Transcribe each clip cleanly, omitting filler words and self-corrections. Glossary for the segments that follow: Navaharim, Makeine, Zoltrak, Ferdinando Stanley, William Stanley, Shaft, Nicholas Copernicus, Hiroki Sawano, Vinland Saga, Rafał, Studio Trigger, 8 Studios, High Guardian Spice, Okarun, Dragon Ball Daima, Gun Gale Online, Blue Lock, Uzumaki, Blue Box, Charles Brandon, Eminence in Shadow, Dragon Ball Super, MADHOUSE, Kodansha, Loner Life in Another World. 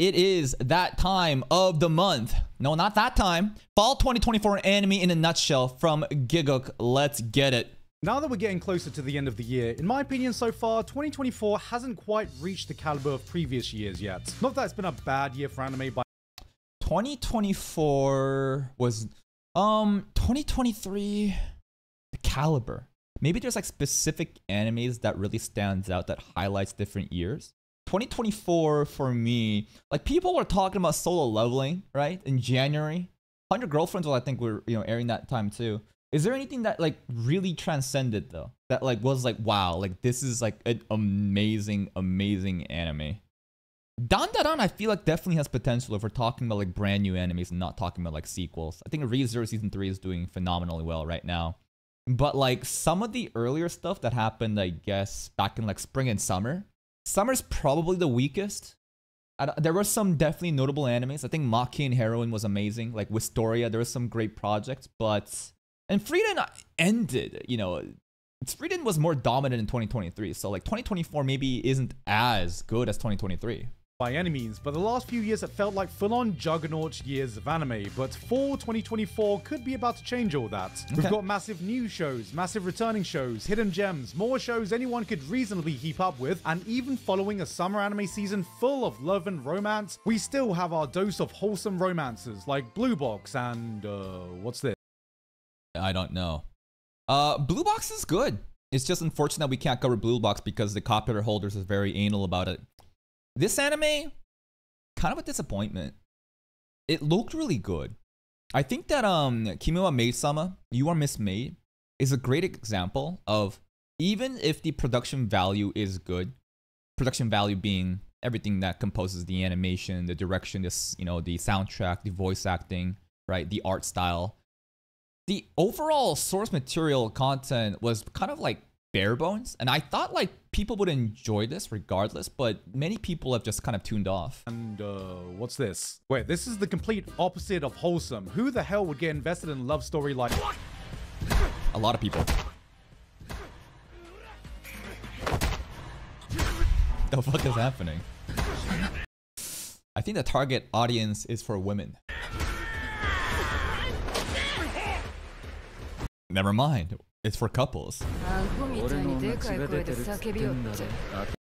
It is that time of the month. No, not that time. Fall 2024 anime in a nutshell from Gigguk. Let's get it. Now that we're getting closer to the end of the year, in my opinion so far, 2024 hasn't quite reached the caliber of previous years yet. Not that it's been a bad year for anime by... 2024 was... 2023... The caliber. Maybe there's like specific animes that really stands out that highlights different years. 2024 for me, like people were talking about Solo Leveling, right? In January. 100 Girlfriends, well, I think we're, you know, airing that time too. Is there anything that like really transcended though? That like was like, wow, like this is like an amazing, amazing anime. Dandadan, I feel like definitely has potential if we're talking about like brand new animes and not talking about like sequels. I think Re-Zero Season 3 is doing phenomenally well right now. But like some of the earlier stuff that happened, I guess, back in like spring and summer. Summer's probably the weakest. There were some definitely notable animes. I think Makeine Heroine was amazing. Like Wistoria, there were some great projects, but... And Freedom ended, you know, Freedom was more dominant in 2023. So like 2024 maybe isn't as good as 2023. By any means, but the last few years it felt like full-on juggernaut years of anime, but fall 2024 could be about to change all that. Okay. We've got massive new shows, massive returning shows, hidden gems, more shows anyone could reasonably keep up with, and even following a summer anime season full of love and romance, we still have our dose of wholesome romances like Blue Box and, what's this? I don't know. Blue Box is good. It's just unfortunate that we can't cover Blue Box because the copyright holders are very anal about it. This anime, kind of a disappointment. It looked really good. I think that Kimiwa Maid-sama, You Are Miss Maid, is a great example of even if the production value is good, production value being everything that composes the animation, the direction, this, you know, the soundtrack, the voice acting, right, the art style. The overall source material content was kind of like bare bones, and I thought like people would enjoy this regardless, but many people have just kind of tuned off. And what's this? Wait, this is the complete opposite of wholesome. Who the hell would get invested in a love story like... A lot of people. The fuck is happening? I think the target audience is for women. Never mind. It's for couples.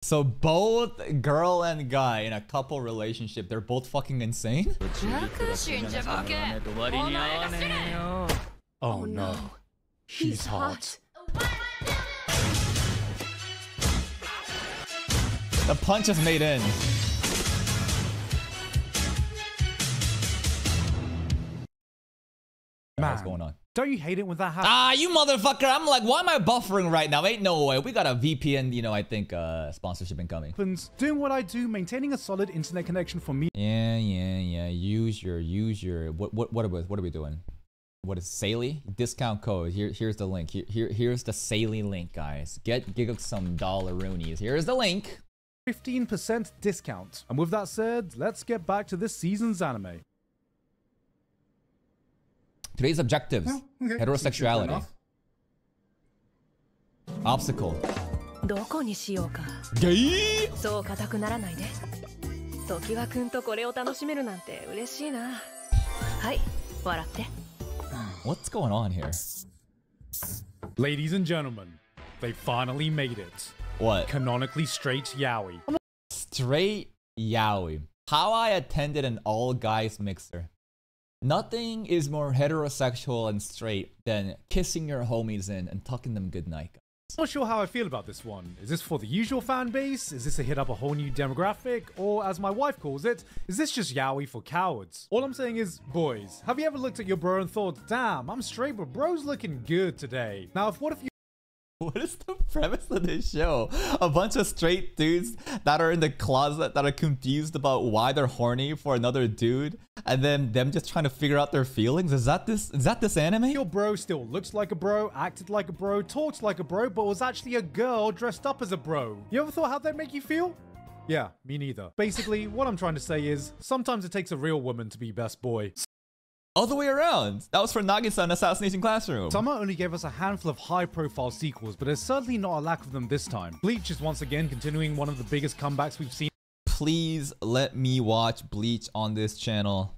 So both girl and guy in a couple relationship, they're both fucking insane? Oh no. She's hot. The punch is made in. Man, what's going on? Don't you hate it when that happens? Ah, you motherfucker! I'm like, why am I buffering right now? Ain't no way. We got a VPN, you know, I think, sponsorship incoming. Doing what I do, maintaining a solid internet connection for me. Yeah. Use your. What are we doing? What is Saily? Discount code. Here's the link. Here's the Saily link, guys. Get Gigguk some dollaroonies. Here's the link. 15% discount. And with that said, let's get back to this season's anime. Today's objectives, heterosexuality, obstacle, gay, what's going on here? Ladies and gentlemen, they finally made it. What? Canonically straight yaoi. Straight yaoi. How I attended an all-guys mixer. Nothing is more heterosexual and straight than kissing your homies in and tucking them goodnight. I'm not sure how I feel about this one. Is this for the usual fan base? Is this a hit up a whole new demographic? Or as my wife calls it, is this just yaoi for cowards? All I'm saying is, boys, have you ever looked at your bro and thought, damn, I'm straight, but bro's looking good today. Now, what if you... What is the premise of this show? A bunch of straight dudes that are in the closet that are confused about why they're horny for another dude, and then them just trying to figure out their feelings? Is that this anime? Your bro still looks like a bro, acted like a bro, talked like a bro, but was actually a girl dressed up as a bro. You ever thought how that'd make you feel? Yeah, me neither. Basically, what I'm trying to say is, sometimes it takes a real woman to be best boy. All the way around. That was for Nagisa in Assassination Classroom. Summer only gave us a handful of high-profile sequels, but there's certainly not a lack of them this time. Bleach is once again continuing one of the biggest comebacks we've seen. please let me watch Bleach on this channel.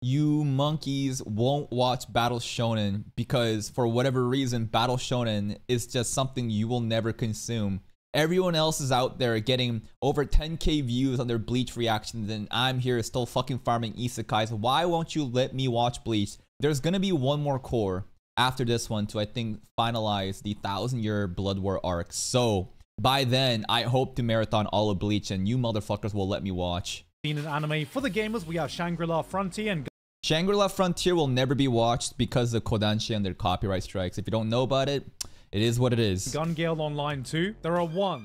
You monkeys won't watch Battle Shonen because for whatever reason, Battle Shonen is just something you will never consume. Everyone else is out there getting over 10K views on their Bleach reactions, and I'm here still fucking farming isekais. Why won't you let me watch Bleach? There's gonna be one more core after this one to, I think, finalize the 1000-year Blood War arc. So by then, I hope to marathon all of Bleach, and you motherfuckers will let me watch. Seen an anime for the gamers, we have Shangri-La Frontier and Shangri-La Frontier will never be watched because of Kodansha and their copyright strikes. If you don't know about it, it is what it is. Gun Gale Online 2. There are 4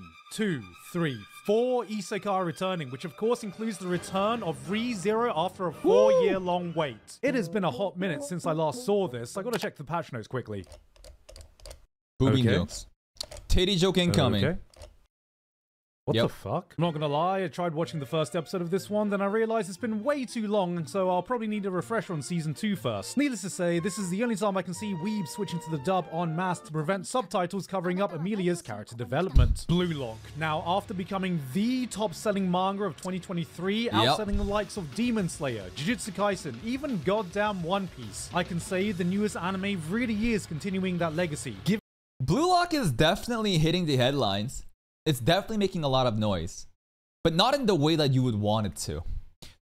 isekai returning, which of course includes the return of Re-Zero after a 4-year-long wait. It has been a hot minute since I last saw this. I gotta check the patch notes quickly. Boobing jokes. Titty joke incoming. Okay. What the fuck? I'm not gonna lie, I tried watching the first episode of this one, then I realized it's been way too long, so I'll probably need a refresher on season 2 first. Needless to say, this is the only time I can see weebs switching to the dub en masse to prevent subtitles covering up Amelia's character development. Blue Lock. Now, after becoming the top-selling manga of 2023, outselling the likes of Demon Slayer, Jujutsu Kaisen, even goddamn One Piece, I can say the newest anime really is continuing that legacy. Blue Lock is definitely hitting the headlines. It's definitely making a lot of noise, but not in the way that you would want it to.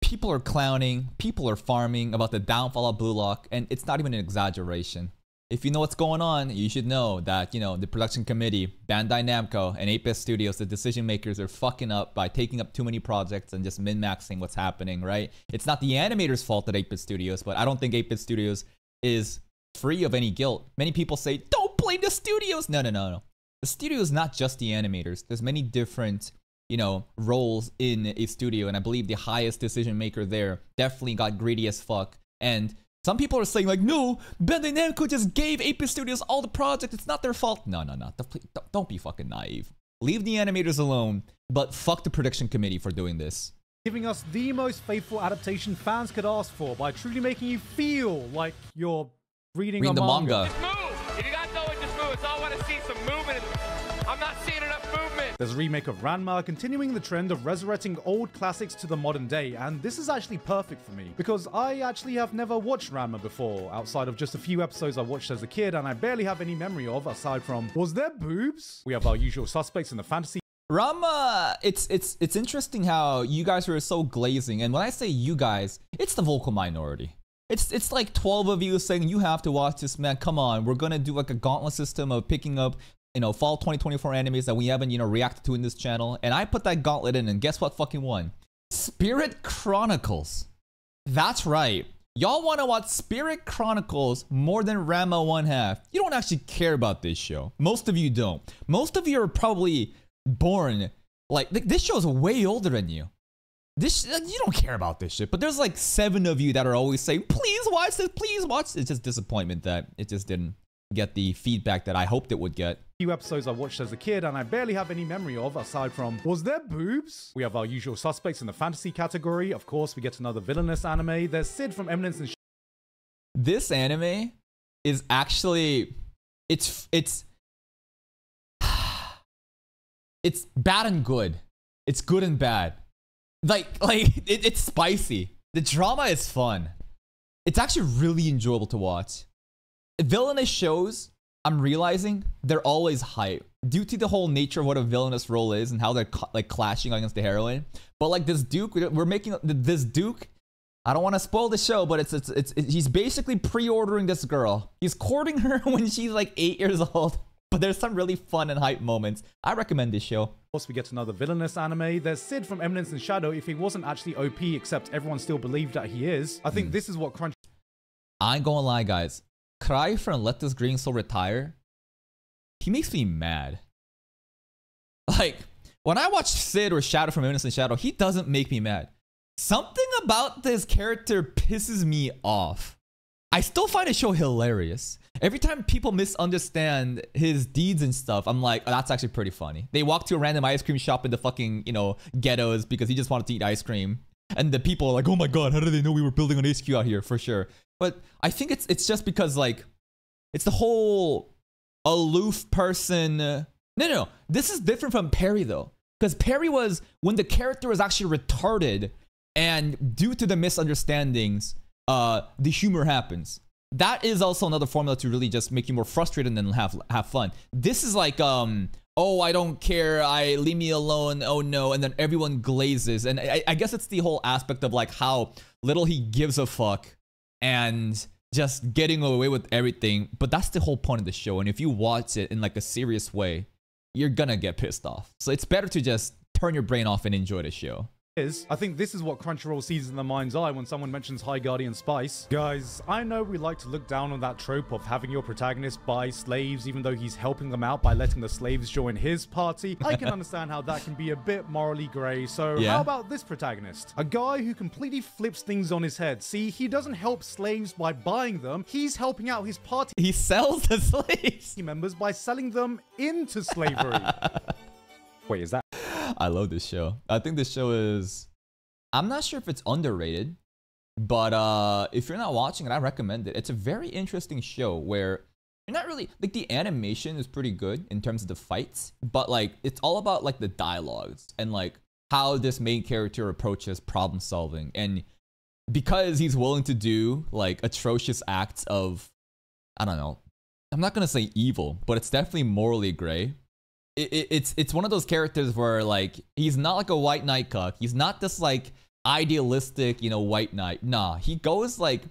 People are clowning, people are farming about the downfall of Blue Lock, and it's not even an exaggeration. If you know what's going on, you should know that, you know, the production committee, Bandai Namco, and 8 Studios, the decision makers, are fucking up by taking up too many projects and just min-maxing what's happening, right? It's not the animators' fault at 8 Studios, but I don't think 8 Studios is free of any guilt. Many people say, don't blame the studios! No, no, no, no. The studio is not just the animators. There's many different, you know, roles in a studio, and I believe the highest decision maker there definitely got greedy as fuck. And some people are saying like, no, Bandai Namco just gave 8 Studios all the projects. It's not their fault. No, no, no. Don't be fucking naive. Leave the animators alone, but fuck the production committee for doing this. Giving us the most faithful adaptation fans could ask for by truly making you feel like you're reading a manga. There's a remake of Ranma, continuing the trend of resurrecting old classics to the modern day, and this is actually perfect for me, because I actually have never watched Ranma before, outside of just a few episodes I watched as a kid, and I barely have any memory of, aside from, was there boobs? We have our usual suspects in the fantasy. Ranma, it's interesting how you guys were so glazing, and when I say you guys, it's the vocal minority. It's like 12 of you saying, you have to watch this, man, come on, we're gonna do like a gauntlet system of picking up, you know, fall 2024 animes that we haven't, you know, reacted to in this channel. And I put that gauntlet in, and guess what fucking won? Spirit Chronicles. That's right. Y'all want to watch Spirit Chronicles more than Ranma 1/2. You don't actually care about this show. Most of you don't. Most of you are probably born, like, this show's way older than you. This, like, you don't care about this shit. But there's like 7 of you that are always saying, please watch this, please watch this. It's just disappointment that it just didn't get the feedback that I hoped it would get. Few episodes I watched as a kid, and I barely have any memory of, aside from, was there boobs? We have our usual suspects in the fantasy category. Of course, we get another villainous anime. There's Sid from Eminence and This anime is actually, it's bad and good. It's good and bad. It's spicy. The drama is fun. It's actually really enjoyable to watch. Villainous shows, I'm realizing, they're always hype due to the whole nature of what a villainous role is and how they're like clashing against the heroine. But like this Duke, we're making this Duke, I don't want to spoil the show, but he's basically pre-ordering this girl. He's courting her when she's like 8 years old. But there's some really fun and hype moments. I recommend this show. Of course, we get another villainous anime. There's Sid from Eminence and Shadow. If he wasn't actually OP, except everyone still believed that he is. I think this is what Crunch. I ain't gonna lie, guys. Cry from Let This Green Soul Retire, he makes me mad. Like, when I watch Sid or Shadow from Eminence and Shadow, he doesn't make me mad. Something about this character pisses me off. I still find the show hilarious. Every time people misunderstand his deeds and stuff, I'm like, oh, that's actually pretty funny. They walk to a random ice cream shop in the fucking, you know, ghettos because he just wanted to eat ice cream. And the people are like, oh my god, how did they know we were building an HQ out here, for sure. But I think it's just because, like, it's the whole aloof person. No, no, no. This is different from Perry, though. Because Perry was when the character was actually retarded, and due to the misunderstandings, the humor happens. That is also another formula to really just make you more frustrated and then have fun. This is like, oh, I don't care, I leave me alone, oh no, and then everyone glazes. And I guess it's the whole aspect of like how little he gives a fuck and just getting away with everything. But that's the whole point of the show. And if you watch it in like a serious way, you're gonna get pissed off. So it's better to just turn your brain off and enjoy the show. I think this is what Crunchyroll sees in the mind's eye when someone mentions High Guardian Spice. Guys, I know we like to look down on that trope of having your protagonist buy slaves even though he's helping them out by letting the slaves join his party. I can understand how that can be a bit morally grey, so yeah. How about this protagonist? A guy who completely flips things on his head. See, he doesn't help slaves by buying them, he's helping out his party. He sells the slaves! Members by selling them into slavery. Wait, is that? I love this show. I think this show is... I'm not sure if it's underrated, but if you're not watching it, I recommend it. It's a very interesting show where you're not really... Like, the animation is pretty good in terms of the fights, but, like, it's all about, like, the dialogues and, like, how this main character approaches problem solving. And because he's willing to do, like, atrocious acts of... I don't know. I'm not going to say evil, but it's definitely morally gray. It's one of those characters where, like, he's not like a white knight cuck. He's not this, like, idealistic, you know, white knight. Nah, he goes, like,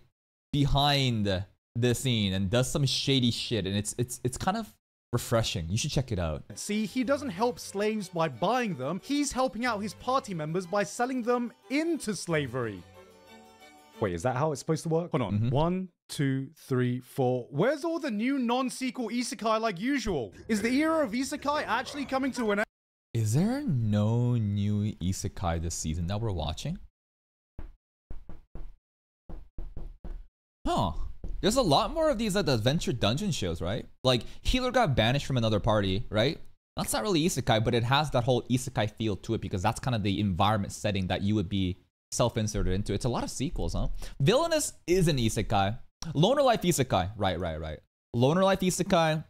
behind the scene and does some shady shit, and it's kind of refreshing. You should check it out. See, he doesn't help slaves by buying them. He's helping out his party members by selling them into slavery. Wait, is that how it's supposed to work? Hold on. Mm-hmm. 1, 2, 3, 4. Where's all the new non-sequel isekai like usual? Is the era of isekai actually coming to an end? Is there no new isekai this season that we're watching? Huh. There's a lot more of these like the adventure dungeon shows, right? Like, Healer got banished from another party, right? That's not really isekai, but it has that whole isekai feel to it because that's kind of the environment setting that you would be self-inserted into. It's a lot of sequels, huh? Villainous is an isekai. Loner Life isekai. Right. Loner Life isekai.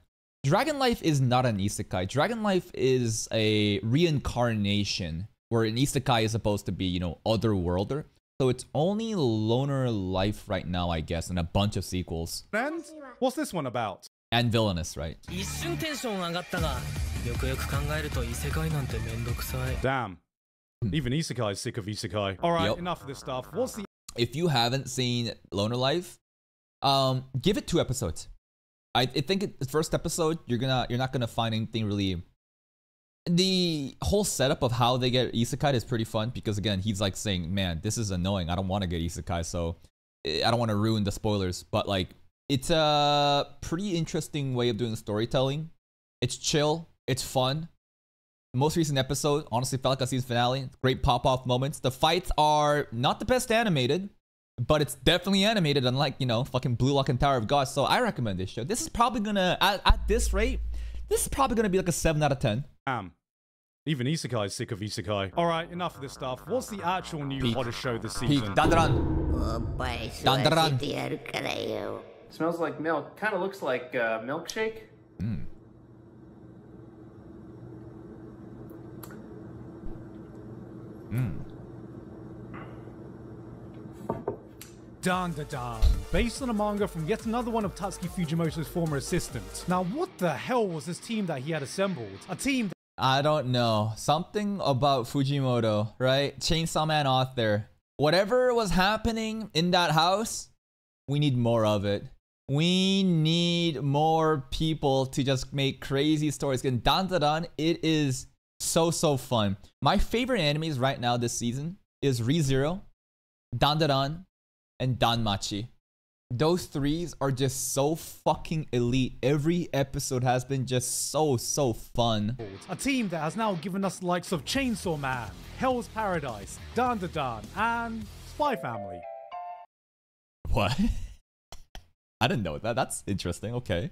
Dragon Life is not an isekai. Dragon Life is a reincarnation where an isekai is supposed to be, you know, otherworlder. So it's only Loner Life right now, I guess, and a bunch of sequels. And what's this one about? And Villainous, right? Damn. Even isekai is sick of isekai. Alright, enough of this stuff. What's the... If you haven't seen Loner Life, give it 2 episodes. I think the first episode, you're not gonna find anything really... The whole setup of how they get isekai is pretty fun because, again, he's like saying, man, this is annoying. I don't want to get isekai, so I don't want to ruin the spoilers. But, like, it's a pretty interesting way of doing storytelling. It's chill. It's fun. Most recent episode, honestly, felt like a season finale. Great pop-off moments. The fights are not the best animated, but it's definitely animated, unlike, you know, fucking Blue Lock and Tower of God. So I recommend this show. This is probably gonna, at this rate, this is probably gonna be like a 7 out of 10. Even isekai is sick of isekai. Alright, enough of this stuff. What's the actual new hottest show this season? Dandadan. Oh boy, Dandadan. Smells like milk. Kind of looks like milkshake. Mm. Dandadan, based on a manga from yet another one of Tatsuki Fujimoto's former assistants. Now, what the hell was this team that he had assembled? A team that... I don't know. Something about Fujimoto, right? Chainsaw Man author. Whatever was happening in that house, we need more of it. We need more people to just make crazy stories. And Dandadan, it is... So fun. My favorite animes right now this season is Re-Zero, Dandadan, and Danmachi. Those 3s are just so fucking elite. Every episode has been just so fun. A team that has now given us the likes of Chainsaw Man, Hell's Paradise, Dandadan, and Spy Family. What? I didn't know that. That's interesting. Okay.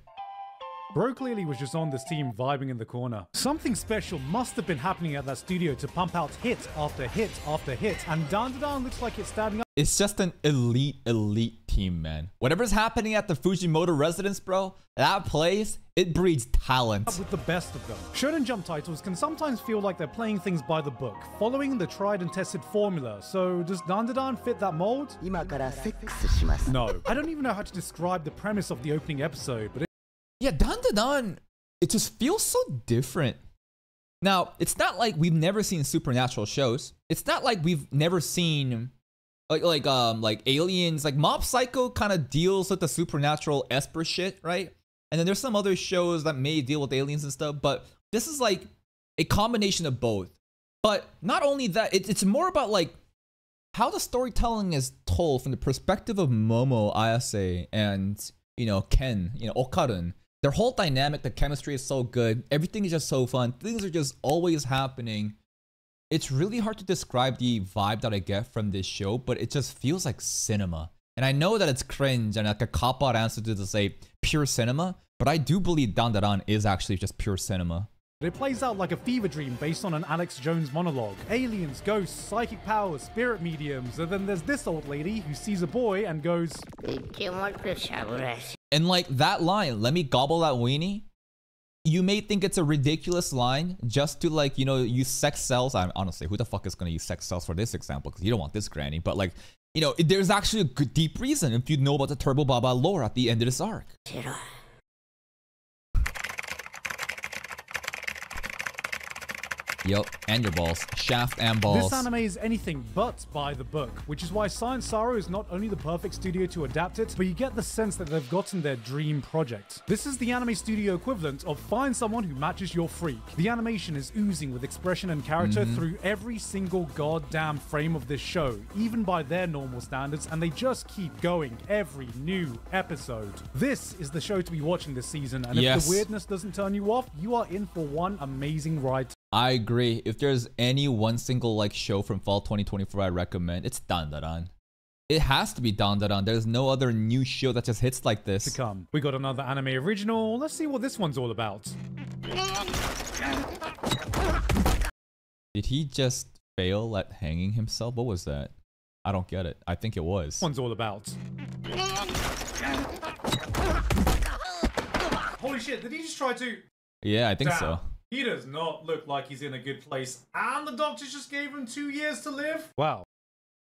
Bro clearly was just on this team vibing in the corner. Something special must have been happening at that studio to pump out hit after hit after hit, and Dandadan looks like it's standing up. It's just an elite team, man. Whatever's happening at the Fujimoto residence, bro, that place, it breeds talent. With the best of them. Shonen Jump titles can sometimes feel like they're playing things by the book, following the tried and tested formula. So does Dandadan fit that mold? No. I don't even know how to describe the premise of the opening episode, but yeah, Dandadan, it just feels so different. Now, it's not like we've never seen supernatural shows. It's not like we've never seen like aliens, like Mob Psycho kind of deals with the supernatural esper shit, right? And then there's some other shows that may deal with aliens and stuff, but this is like a combination of both. But not only that, it's more about like how the storytelling is told from the perspective of Momo, Ayase, and Ken, Okarun. Their whole dynamic, the chemistry is so good. Everything is just so fun. Things are just always happening. It's really hard to describe the vibe that I get from this show, but it just feels like cinema. And I know that it's cringe and like a cop-out answer to say pure cinema, but I do believe Dandadan is actually just pure cinema. It plays out like a fever dream based on an Alex Jones monologue. Aliens, ghosts, psychic powers, spirit mediums, and then there's this old lady who sees a boy and goes... And like that line, let me gobble that weenie. You may think it's a ridiculous line just to like, use sex sells. I'm honestly, who the fuck is going to use sex sells for this example? Because you don't want this granny. But like, there's actually a good deep reason if you know about the Turbo Baba lore at the end of this arc. Yup, and your balls. Shaft and balls. This anime is anything but by the book, which is why Science Sorrow is not only the perfect studio to adapt it, but you get the sense that they've gotten their dream project. This is the anime studio equivalent of find someone who matches your freak. The animation is oozing with expression and character through every single goddamn frame of this show, even by their normal standards, and they just keep going every new episode. This is the show to be watching this season, and yes, if the weirdness doesn't turn you off, you are in for one amazing ride. I agree. If there's any one single like show from fall 2024 I recommend, it's Dandadan. It has to be Dandadan. There's no other new show that just hits like this. To come. We got another anime original. Let's see what this one's all about. Did he just fail at hanging himself? What was that? I don't get it. I think it was. This one's all about. Holy shit, did he just try to... Yeah, I think so. He does not look like he's in a good place, and the doctor just gave him 2 years to live. Wow.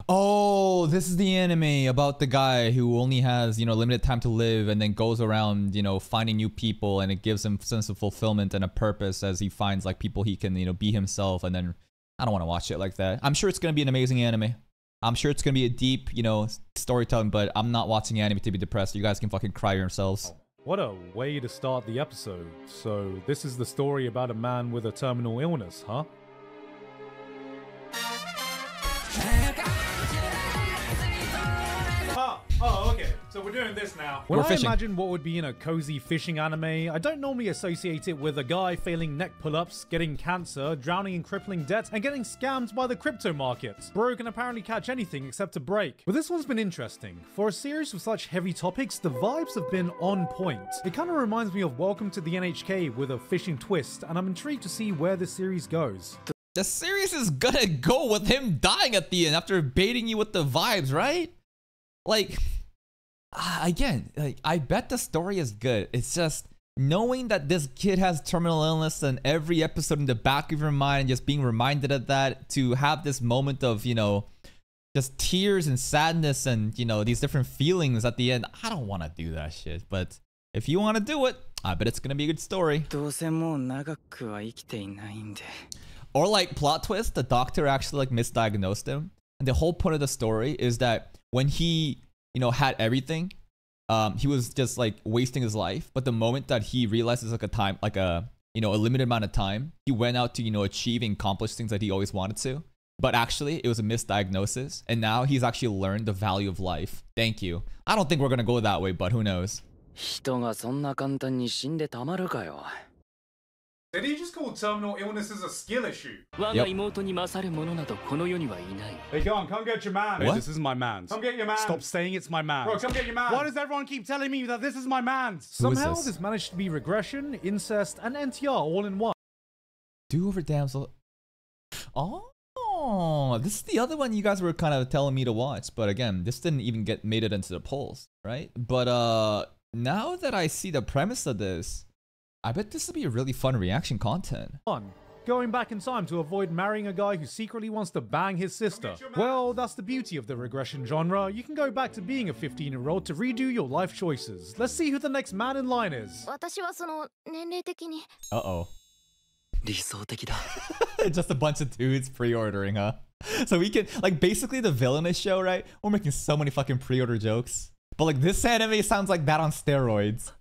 Oh, this is the anime about the guy who only has, limited time to live and then goes around, finding new people, and it gives him a sense of fulfillment and a purpose as he finds like people he can, be himself. And then I don't want to watch it like that. I'm sure it's going to be an amazing anime. I'm sure it's going to be a deep, storytelling, but I'm not watching anime to be depressed. You guys can fucking cry yourselves. What a way to start the episode. So this is the story about a man with a terminal illness, huh? Oh, okay. So we're doing this now. When I imagine what would be in a cozy fishing anime, I don't normally associate it with a guy failing neck pull-ups, getting cancer, drowning in crippling debt, and getting scammed by the crypto markets. Bro can apparently catch anything except a break. But this one's been interesting. For a series with such heavy topics, the vibes have been on point. It kind of reminds me of Welcome to the NHK with a fishing twist, and I'm intrigued to see where this series goes. The series is gonna go with him dying at the end after baiting you with the vibes, right? Like, again, like, I bet the story is good. It's just knowing that this kid has terminal illness and every episode in the back of your mind and just being reminded of that, to have this moment of, just tears and sadness and, these different feelings at the end. I don't want to do that shit, but if you want to do it, I bet it's going to be a good story. Or like, plot twist, the doctor actually like misdiagnosed him. And the whole point of the story is that when he, had everything, he was just like wasting his life. But the moment that he realizes like a time, like a, a limited amount of time, he went out to, achieve and accomplish things that he always wanted to. But actually, it was a misdiagnosis. And now he's actually learned the value of life. Thank you. I don't think we're going to go that way, but who knows? Did he just call terminal illnesses a skill issue? Yep. Hey, go on, come get your man. What? Hey, this is my man's. Come get your man. Stop saying it's my man. Bro, come get your man. Why does everyone keep telling me that this is my man's? Somehow this managed to be regression, incest, and NTR all in one. Do over damsel. Oh, this is the other one you guys were kind of telling me to watch, but again, this didn't even get made it into the polls, right? But now that I see the premise of this, I bet this will be a really fun reaction content. Going back in time to avoid marrying a guy who secretly wants to bang his sister. Well, that's the beauty of the regression genre. You can go back to being a 15-year-old to redo your life choices. Let's see who the next man in line is. Uh-oh. Just a bunch of dudes pre-ordering, huh? So we can, like, basically the villainous show, right? We're making so many fucking pre-order jokes. But, like, this anime sounds like that on steroids.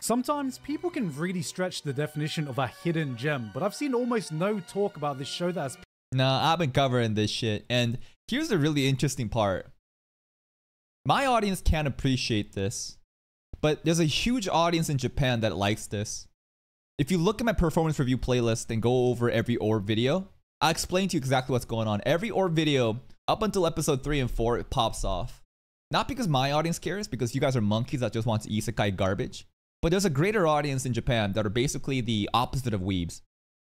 Sometimes people can really stretch the definition of a hidden gem, but I've seen almost no talk about this show that has... Nah, I've been covering this shit, and here's the really interesting part. My audience can't appreciate this, but there's a huge audience in Japan that likes this. If you look at my performance review playlist and go over every Orb video, I'll explain to you exactly what's going on. Every Orb video, up until episode 3 and 4, it pops off. Not because my audience cares, because you guys are monkeys that just want to isekai garbage. But there's a greater audience in Japan that are basically the opposite of weebs.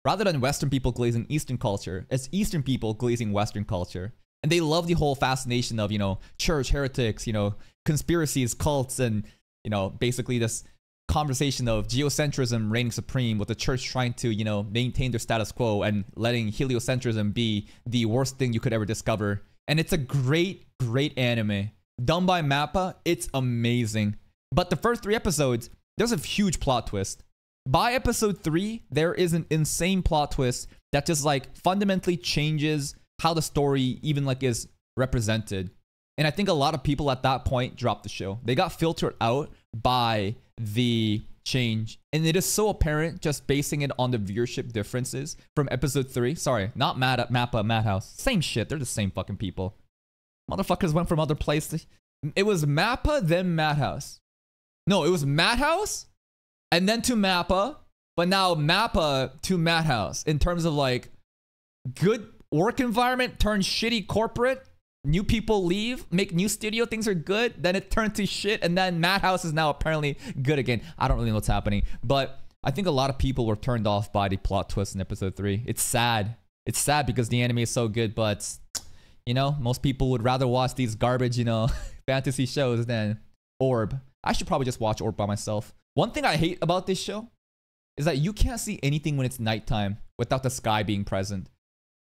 Rather than Western people glazing Eastern culture, it's Eastern people glazing Western culture. And they love the whole fascination of, you know, church, heretics, you know, conspiracies, cults, and, you know, basically this conversation of geocentrism reigning supreme, with the church trying to, you know, maintain their status quo and letting heliocentrism be the worst thing you could ever discover. And it's a great, great anime. Done by MAPPA, it's amazing. But the first 3 episodes, there's a huge plot twist. By episode 3, there is an insane plot twist that just, like, fundamentally changes how the story even, like, is represented. And I think a lot of people at that point dropped the show. They got filtered out by the change, and it is so apparent just basing it on the viewership differences from episode 3. Sorry, not mad at MAPPA, MADHOUSE. Same shit. They're the same fucking people. Motherfuckers went from other places. It was MAPPA then MADHOUSE. No, it was MADHOUSE and then to MAPPA, but now MAPPA to MADHOUSE in terms of, like, good work environment turned shitty corporate. New people leave, make new studio, things are good, then it turned to shit, and then MADHOUSE is now apparently good again. I don't really know what's happening, but I think a lot of people were turned off by the plot twist in episode 3. It's sad. It's sad because the anime is so good, but, you know, most people would rather watch these garbage, you know, fantasy shows than Orb. I should probably just watch Orb by myself. One thing I hate about this show is that you can't see anything when it's nighttime without the sky being present.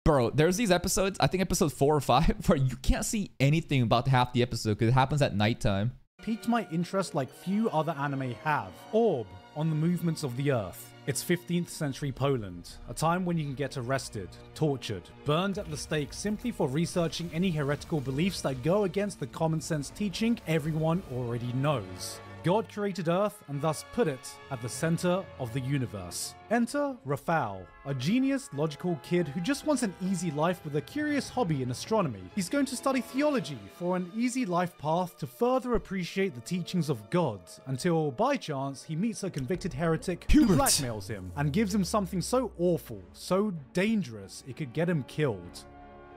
Bro, there's these episodes, I think episode 4 or 5, where you can't see anything about half the episode because it happens at nighttime. Piqued my interest like few other anime have. Orb, on the movements of the earth. It's 15th century Poland, a time when you can get arrested, tortured, burned at the stake simply for researching any heretical beliefs that go against the common sense teaching everyone already knows. God created Earth and thus put it at the center of the universe. Enter Rafał, a genius, logical kid who just wants an easy life with a curious hobby in astronomy. He's going to study theology for an easy life path to further appreciate the teachings of God, until, by chance, he meets a convicted heretic who blackmails him and gives him something so awful, so dangerous, it could get him killed.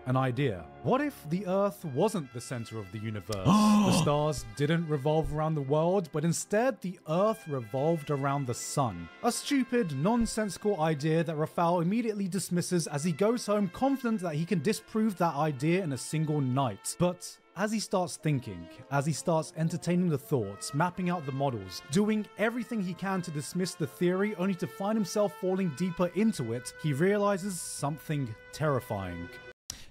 An idea. What if the Earth wasn't the center of the universe? The stars didn't revolve around the world, but instead the Earth revolved around the sun. A stupid, nonsensical idea that Rafał immediately dismisses as he goes home confident that he can disprove that idea in a single night. But as he starts thinking, as he starts entertaining the thoughts, mapping out the models, doing everything he can to dismiss the theory only to find himself falling deeper into it, he realizes something terrifying.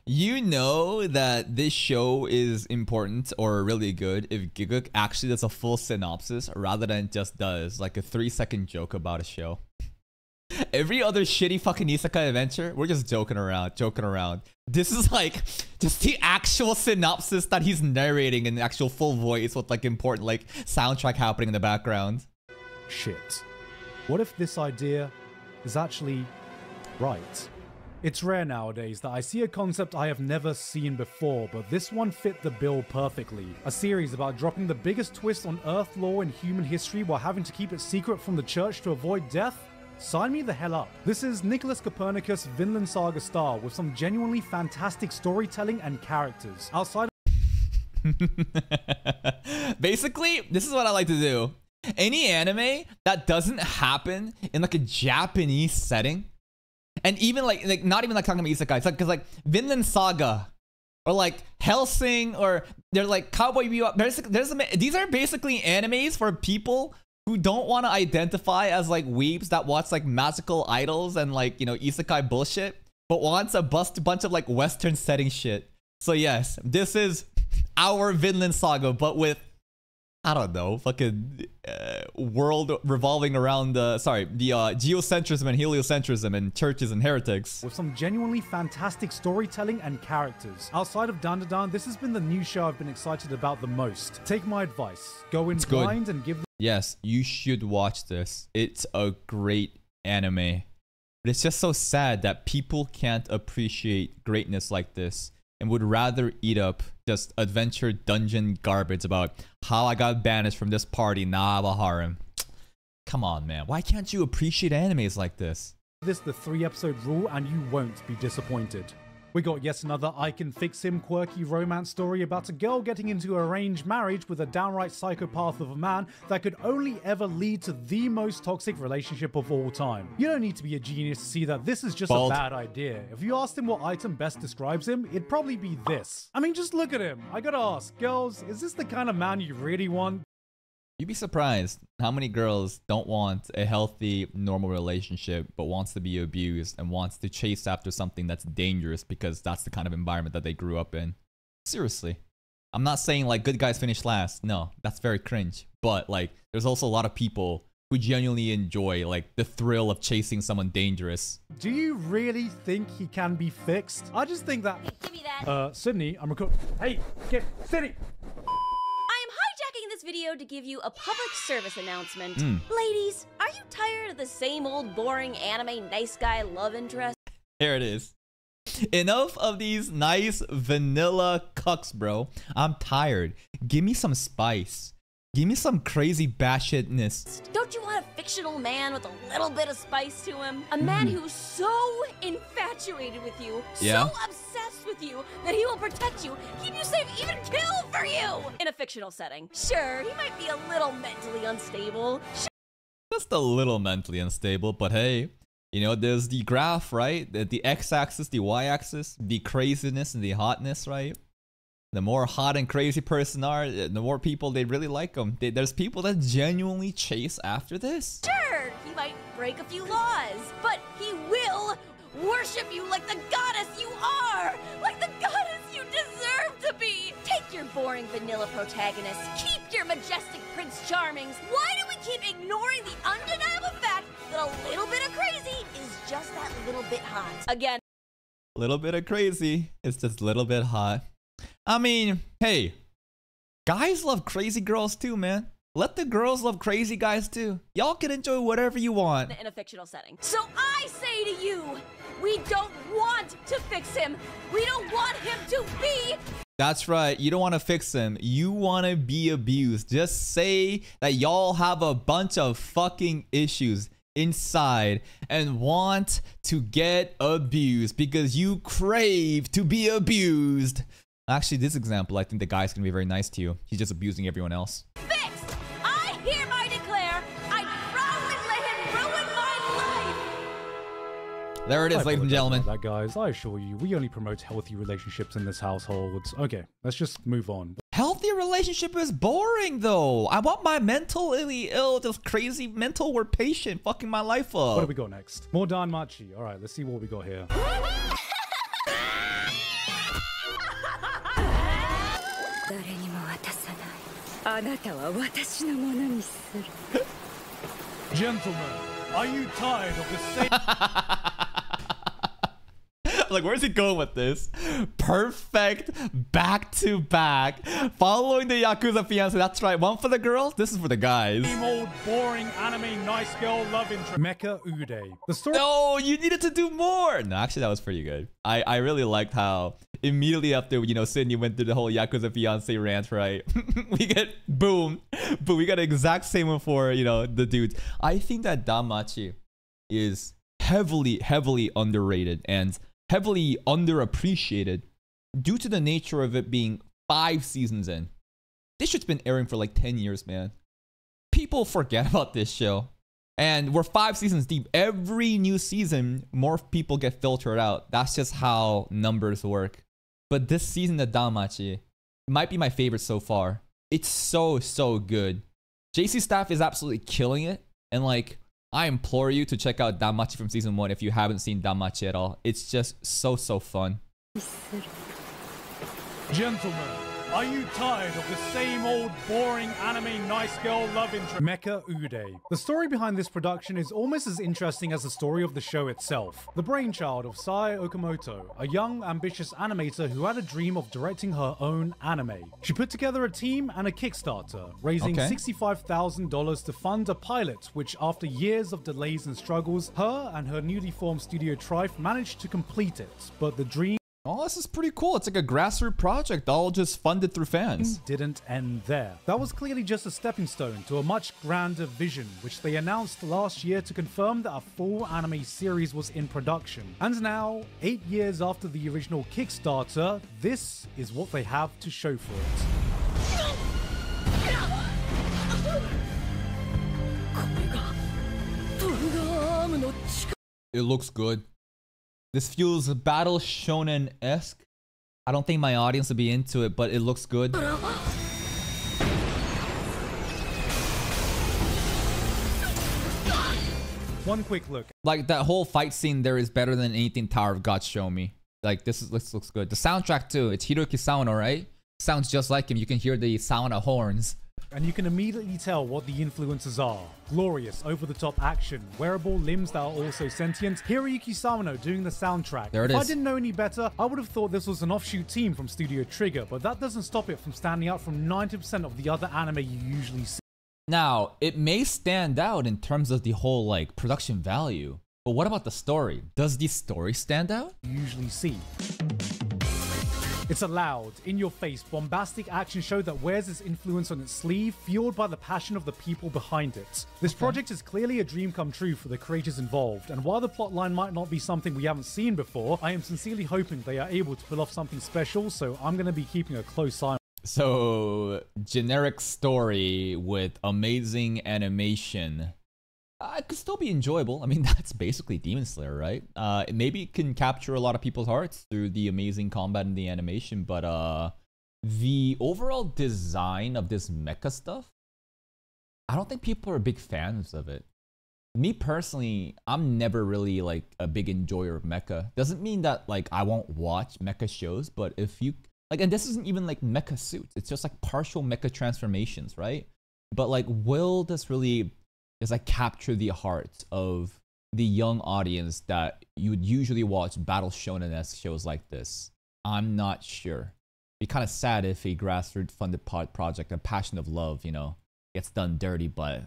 You know that this show is important or really good if Gigguk actually does a full synopsis rather than just does like a 3-second joke about a show. Every other shitty fucking isekai adventure, we're just joking around. This is like just the actual synopsis that he's narrating in the actual full voice with like important like soundtrack happening in the background. Shit. What if this idea is actually right? It's rare nowadays that I see a concept I have never seen before, but this one fit the bill perfectly. A series about dropping the biggest twist on Earth lore in human history while having to keep it secret from the church to avoid death? Sign me the hell up. This is Nicholas Copernicus' Vinland Saga star with some genuinely fantastic storytelling and characters. Outside of basically, this is what I like to do. Any anime that doesn't happen in like a Japanese setting, and even like not even like talking about isekai, it's like, because like Vinland Saga or like Hellsing, or they're like Cowboy Bebop. These are basically animes for people who don't want to identify as like weebs that watch like magical idols and like, you know, isekai bullshit, but wants a bunch of like Western setting shit. So yes, this is our Vinland Saga, but with, I don't know, fucking world revolving around geocentrism and heliocentrism and churches and heretics. With some genuinely fantastic storytelling and characters. Outside of Dandadan, this has been the new show I've been excited about the most. Take my advice. Go in blind and give the- Yes, you should watch this. It's a great anime. But it's just so sad that people can't appreciate greatness like this and would rather eat up just adventure dungeon garbage about how I got banished from this party, Navaharim. Come on, man. Why can't you appreciate animes like this? This the 3-episode rule and you won't be disappointed. We got yet another I can fix him quirky romance story about a girl getting into arranged marriage with a downright psychopath of a man that could only ever lead to the most toxic relationship of all time. You don't need to be a genius to see that this is just a bad idea. If you asked him what item best describes him, it'd probably be this. I mean, just look at him. I gotta ask, girls, is this the kind of man you really want? You'd be surprised how many girls don't want a healthy, normal relationship, but wants to be abused and wants to chase after something that's dangerous because that's the kind of environment that they grew up in. Seriously. I'm not saying like good guys finish last. No, that's very cringe. But like, there's also a lot of people who genuinely enjoy like the thrill of chasing someone dangerous. Do you really think he can be fixed? I just think that- Give me that. Sydney, I'm recording. Hey, get Sydney! This video to give you a public service announcement. Ladies, are you tired of the same old boring anime nice guy love interest? Here it is. Enough of these nice vanilla cucks, bro. I'm tired. Give me some spice. Give me some crazy batshitness. Don't you want a fictional man with a little bit of spice to him? A man who's so infatuated with you, so obsessed with you, that he will protect you, keep you safe, even kill for you! In a fictional setting. Sure, he might be a little mentally unstable. Sure. Just a little mentally unstable, but hey, you know, there's the graph, right? The x-axis, the y-axis, the craziness and the hotness, right? The more hot and crazy person are, the more people they really like them. There's people that genuinely chase after this. Sure, he might break a few laws, but he will worship you like the goddess you are, like the goddess you deserve to be. Take your boring vanilla protagonist, keep your majestic Prince Charmings. Why do we keep ignoring the undeniable fact that a little bit of crazy is just that little bit hot? Again, a little bit of crazy is just a little bit hot. I mean, hey, guys love crazy girls too, man. Let the girls love crazy guys too. Y'all can enjoy whatever you want. In a fictional setting. So I say to you, we don't want to fix him. We don't want him to be. That's right. You don't want to fix him. You want to be abused. Just say that y'all have a bunch of fucking issues inside and want to get abused because you crave to be abused. Actually, this example, I think the guy's gonna be very nice to you. He's just abusing everyone else. Fixed! I hereby declare, I proudly let him ruin my life! There it is, ladies and gentlemen. That, guys, I assure you, we only promote healthy relationships in this household. Okay, let's just move on. Healthy relationship is boring, though. I want my mentally ill, just crazy mental war patient fucking my life up. What do we got next? More Danmachi. All right, let's see what we got here. Gentlemen, are you tired of the same? like, where's he going with this? Perfect back to back, following the Yakuza Fiance. That's right, one for the girls, this is for the guys. Same old boring anime nice girl love interest. Mecha Uday. The story. No, you needed to do more. No, actually, that was pretty good. I really liked how immediately after, you know, Sydney went through the whole Yakuza Fiance rant, right? We get boom, but we got the exact same one for, you know, the dudes. I think that Danmachi is heavily underrated and heavily underappreciated due to the nature of it being 5 seasons in. This shit's been airing for like 10 years, man. People forget about this show. And we're 5 seasons deep. Every new season, more people get filtered out. That's just how numbers work. But this season of Danmachi might be my favorite so far. It's so good. JC Staff is absolutely killing it. And like, I implore you to check out Danmachi from season 1 if you haven't seen Danmachi at all. It's just so fun. Gentlemen, are you tired of the same old boring anime nice girl love interest? Mecha Uday. The story behind this production is almost as interesting as the story of the show itself. The brainchild of Sae Okamoto, a young, ambitious animator who had a dream of directing her own anime. She put together a team and a Kickstarter, raising $65,000 to fund a pilot, which after years of delays and struggles, her and her newly formed studio Trife managed to complete it, but the dream... Oh, this is pretty cool. It's like a grassroots project, all just funded through fans. Didn't end there. That was clearly just a stepping stone to a much grander vision, which they announced last year to confirm that a full anime series was in production. And now, 8 years after the original Kickstarter, this is what they have to show for it. It looks good. This feels battle shonen-esque. I don't think my audience would be into it, but it looks good. One quick look. Like, that whole fight scene there is better than anything Tower of God show me. Like, this looks good. The soundtrack too, it's Hiroki Sawano, right? Sounds just like him. You can hear the sound of horns. And you can immediately tell what the influences are. Glorious, over-the-top action, wearable limbs that are also sentient, Hiroyuki Sawano doing the soundtrack. There it is. If I didn't know any better, I would have thought this was an offshoot team from Studio Trigger, but that doesn't stop it from standing out from 90% of the other anime you usually see. Now, it may stand out in terms of the whole, like, production value, but what about the story? Does the story stand out? You usually see. It's a loud, in-your-face, bombastic action show that wears its influence on its sleeve, fueled by the passion of the people behind it. This project is clearly a dream come true for the creators involved, and while the plotline might not be something we haven't seen before, I am sincerely hoping they are able to pull off something special, so I'm going to be keeping a close eye on it. So, generic story with amazing animation. It could still be enjoyable. I mean, that's basically Demon Slayer, right? Maybe it can capture a lot of people's hearts through the amazing combat and the animation, but the overall design of this mecha stuff, I don't think people are big fans of it. Me personally, I'm never really like a big enjoyer of mecha. Doesn't mean that like I won't watch mecha shows, but if you like, and this isn't even like mecha suits, it's just like partial mecha transformations, right? But like, will this really is like capture the hearts of the young audience that you would usually watch battle shonen-esque shows like this? I'm not sure. It'd be kind of sad if a grassroots funded project, a passion of love, you know, gets done dirty, but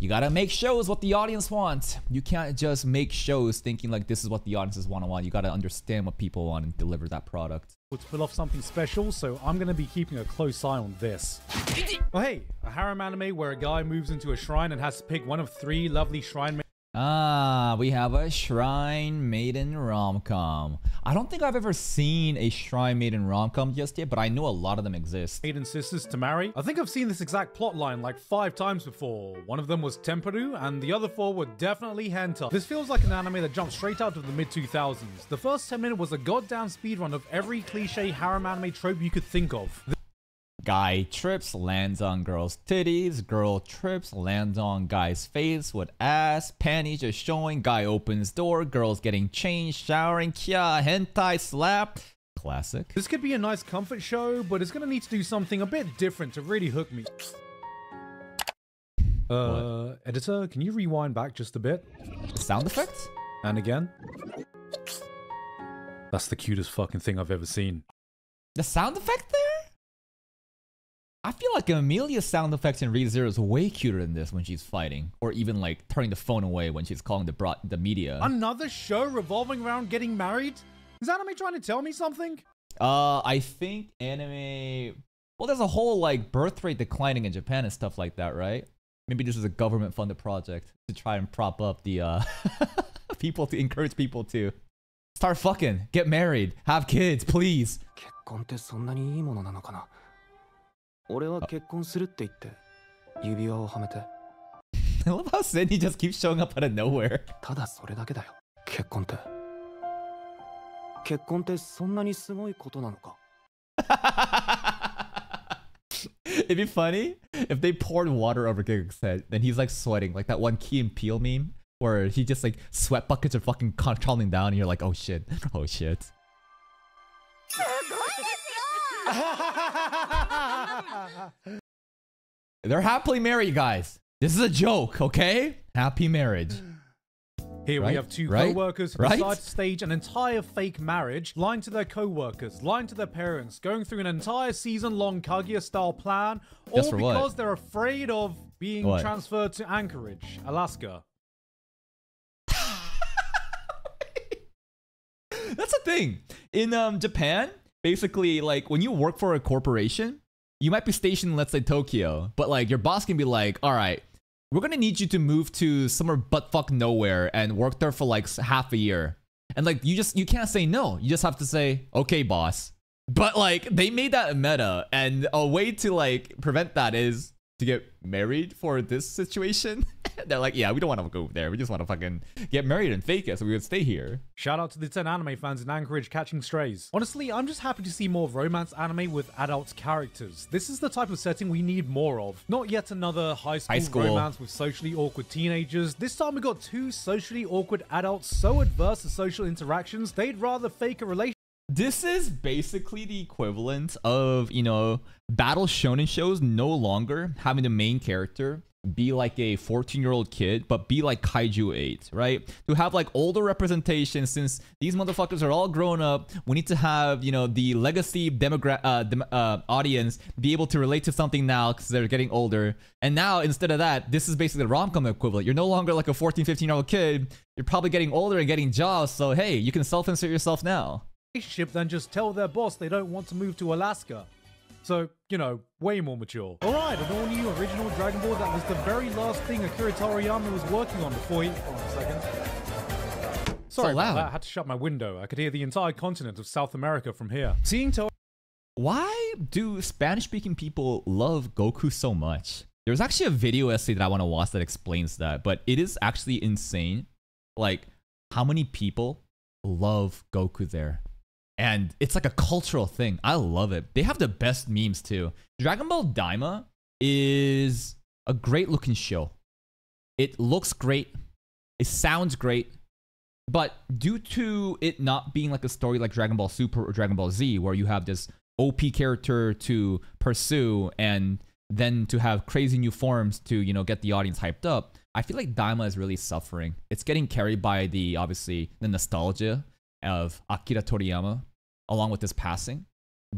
you gotta make shows what the audience wants. You can't just make shows thinking like this is what the audiences want. You gotta understand what people want and deliver that product. To pull off something special, so I'm going to be keeping a close eye on this. Oh hey, a harem anime where a guy moves into a shrine and has to pick one of 3 lovely shrine maidens. Ah, we have a Shrine Maiden rom-com. I don't think I've ever seen a Shrine Maiden rom-com just yet, but I know a lot of them exist. Maiden sisters to marry. I think I've seen this exact plotline like 5 times before. One of them was Temperu, and the other 4 were definitely hentai. This feels like an anime that jumped straight out of the mid-2000s. The first 10 minutes was a goddamn speedrun of every cliche harem anime trope you could think of. Guy trips, lands on girl's titties. Girl trips, lands on guy's face with ass. Panties just showing. Guy opens door. Girl's getting changed, showering. Kia, hentai slap. Classic. This could be a nice comfort show, but it's gonna need to do something a bit different to really hook me. Editor, can you rewind back just a bit? Sound effects? And again. That's the cutest fucking thing I've ever seen. The sound effect there? I feel like Amelia's sound effects in Re-Zero is way cuter than this when she's fighting. Or even like turning the phone away when she's calling the media. Another show revolving around getting married? Is anime trying to tell me something? I think anime... Well, there's a whole like birth rate declining in Japan and stuff like that, right? Maybe this is a government-funded project to try and prop up the people, to encourage people to start fucking, get married, have kids, please. I love how Cindy just keeps showing up out of nowhere. It'd be funny if they poured water over Gigguk's head, then he's like sweating, like that one Key and Peele meme, where he just like sweat buckets are fucking crawling down, and you're like, oh shit, oh shit. They're happily married, guys. This is a joke, okay? Happy marriage. Here we have two co-workers who decide to stage an entire fake marriage, lying to their co-workers, lying to their parents, going through an entire season-long Kaguya-style plan, all because they're afraid of being transferred to Anchorage, Alaska. That's the thing. In Japan, basically, like, when you work for a corporation, you might be stationed in, let's say, Tokyo, but, like, your boss can be like, all right, we're gonna need you to move to somewhere butt fuck nowhere and work there for like half a year. And like, you can't say no. You just have to say, okay, boss. But like, they made that a meta, and a way to like prevent that is to get married for this situation. They're like, yeah, we don't want to go there. We just want to fucking get married and fake it so we would stay here. Shout out to the 10 anime fans in Anchorage catching strays. Honestly, I'm just happy to see more romance anime with adult characters. This is the type of setting we need more of. Not yet another high school romance with socially awkward teenagers. This time we got two socially awkward adults so adverse to social interactions, they'd rather fake a relationship. This is basically the equivalent of, you know, battle shonen shows no longer having the main character be like a 14-year-old kid, but be like Kaiju 8, right? To have like older representation, since these motherfuckers are all grown up, we need to have, you know, the legacy audience be able to relate to something now because they're getting older. And now, instead of that, this is basically the rom-com equivalent. You're no longer like a 14, 15-year-old kid. You're probably getting older and getting jobs, so hey, you can self-insert yourself now. Then just tell their boss they don't want to move to Alaska. So, you know, way more mature. Alright, an all-new original Dragon Ball that was the very last thing Akira Toriyama was working on before he... Hold on a second. Sorry about that, I had to shut my window. I could hear the entire continent of South America from here. Seeing Toriyama... Why do Spanish-speaking people love Goku so much? There's actually a video essay that I want to watch that explains that, but it is actually insane. Like, how many people love Goku there? And it's like a cultural thing. I love it. They have the best memes too. Dragon Ball Daima is a great looking show. It looks great. It sounds great. But due to it not being like a story like Dragon Ball Super or Dragon Ball Z, where you have this OP character to pursue and then to have crazy new forms to, you know, get the audience hyped up, I feel like Daima is really suffering. It's getting carried by the, obviously, the nostalgia of Akira Toriyama along with his passing,